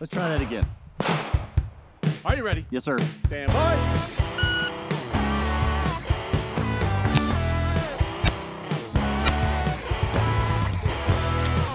Let's try that again. Are you ready? Yes, sir. Stand by. Yes, sir.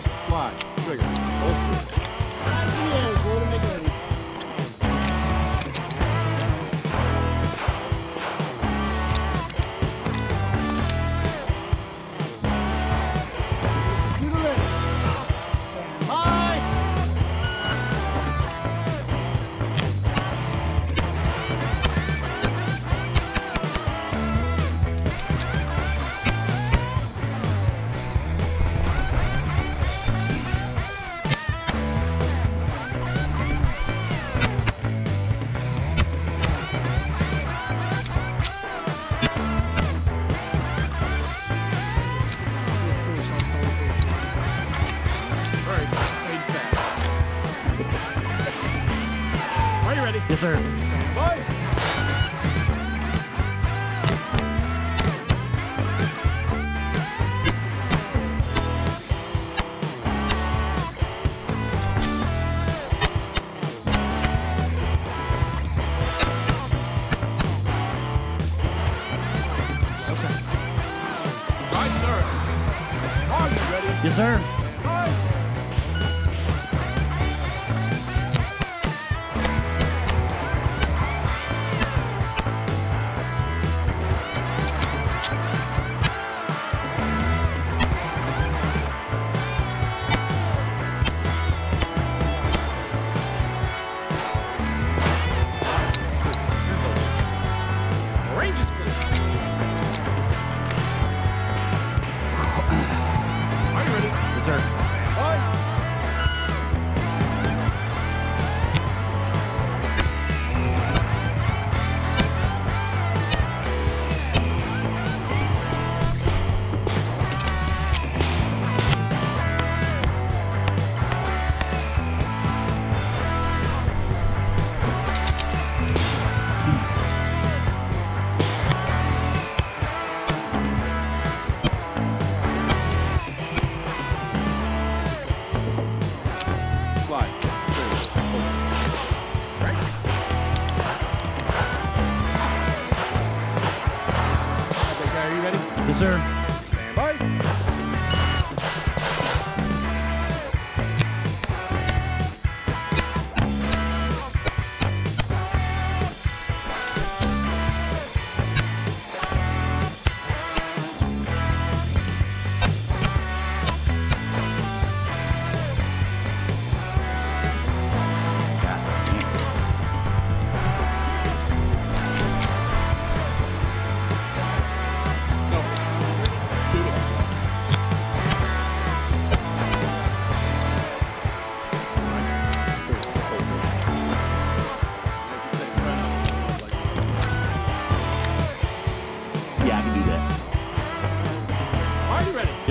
Bye. Okay. Right, sir. Are you ready? Yes, sir.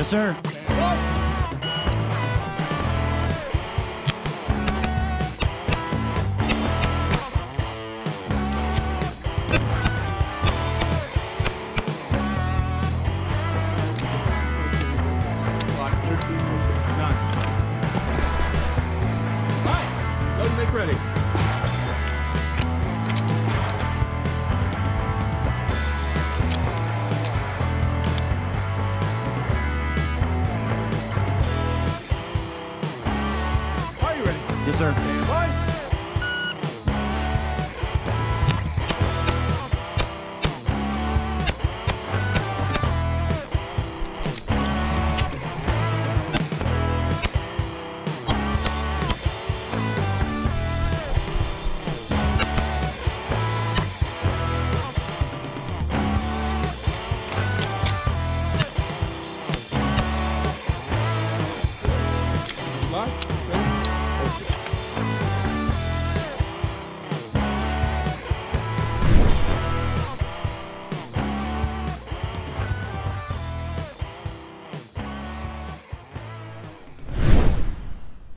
Yes, sir.